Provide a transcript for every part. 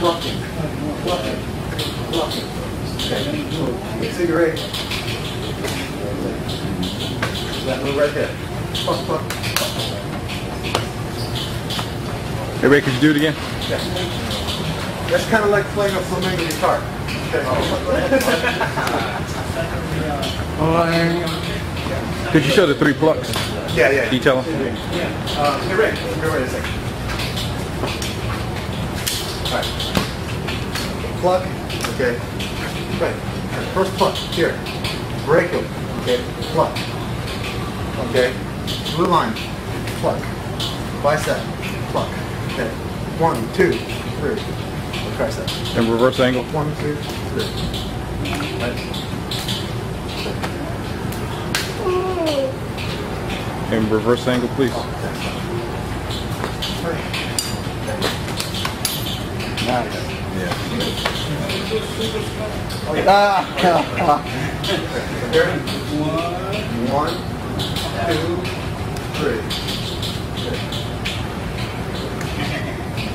Walking. Okay. Cigarette. That move right there. Hey Ray, could you do it again? Yeah. That's kind of like playing a flamingo guitar. Okay. Could you show the three plucks? Yeah. Detail them? Yeah. Hey Ray, wait a second. Alright. Pluck. Okay. Right. First pluck. Here. Break them. Okay. Pluck. Okay. Blue line. Pluck. Bicep. Pluck. Okay. 1, 2, 3. Tricep. And reverse angle. 1, 2, 3. Right. And reverse angle, please. Nice. Yeah. Ah! 1, 2, 3.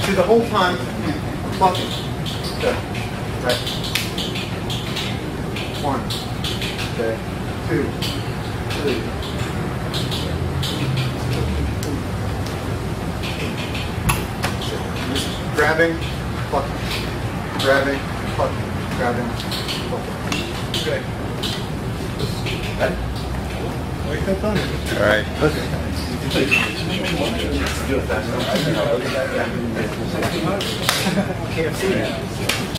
See, the whole time, I'm plucking. Okay. Right. 1. Okay. 2. 3. Grabbing, plucking, grabbing, plucking, grabbing, plucking. Okay. All right. Let's do it faster. I can't see it.